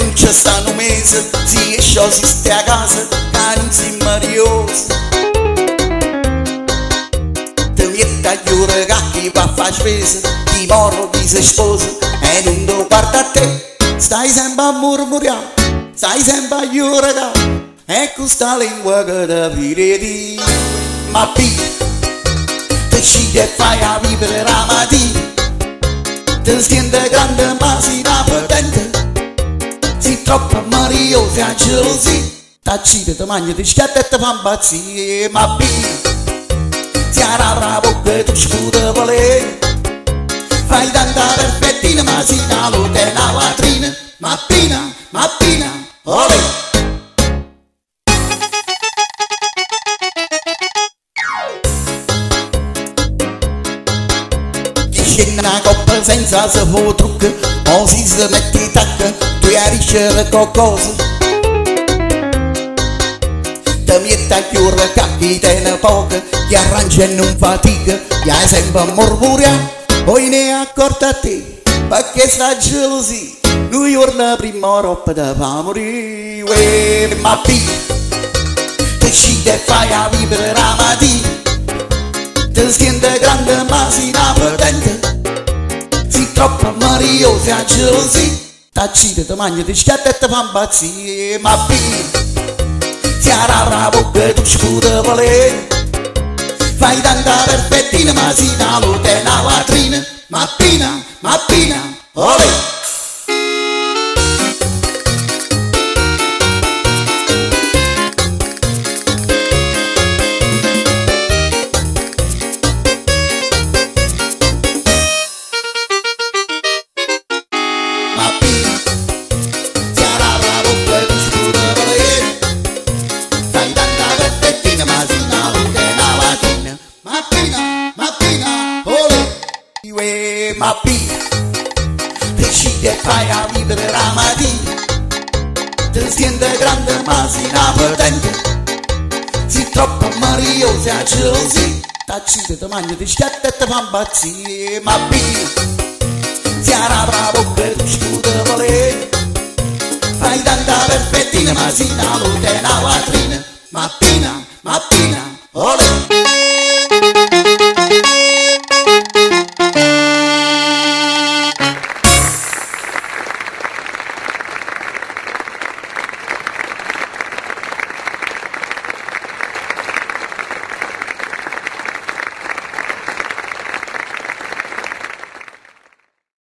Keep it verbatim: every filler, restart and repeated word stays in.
Mânucea sta în umeză, ție și-o zi stea gază, ca nu-ți mărios. Tămieta iurăga că va faci veză, timorul viză șpoză, e nu-n două partea te. Stai zemba murmurea, stai zemba iurăga, e cu sta lingua gădă viredi. Mappina, te și de faia vibre ramadini, te-nschindă grandă masina pătentă. Ți troppo mariosi a gelosi, tacite, domani ti schiattette fambazzi, ma bimbi, ti arrabra bocca e tu scuda volere, fai tanta perfettina, ma si da lute la latrina, Mappina, Mappina, olè. Scena coppă senza să vă trucă, o zi să metti taccă, tu iarișeră cocosă. Tămieta chiură ca chitenă pocă, iar range nu-mi fatică, ea sembă murmurea, oi neacortate, perché sta gelosi, nu-i urnă prima ropă de va muri. Ue, Mappina, te și de faia vibre ramadini, te schindă grandă masina pătentă. Troppo mariosi a gelosi, tacite, domani ti schiattette fambazzi, ma bimbi, ti arrabra bocca e tu scuda volere, fai tanta perfettina, ma si da lute la latrina, Mappina, Mappina, olè. Mappina, te și de faia vibre ramadini, te schindă grandă masina pătentă, ți troppo mariosi a gelosi, tacite, domani ti schiattette fambazzi, Mappina, ti arrabra bocca e tu scuda volere, fai tanta perfettina, ma si da lute la latrina, Mappina, Mappina, olè.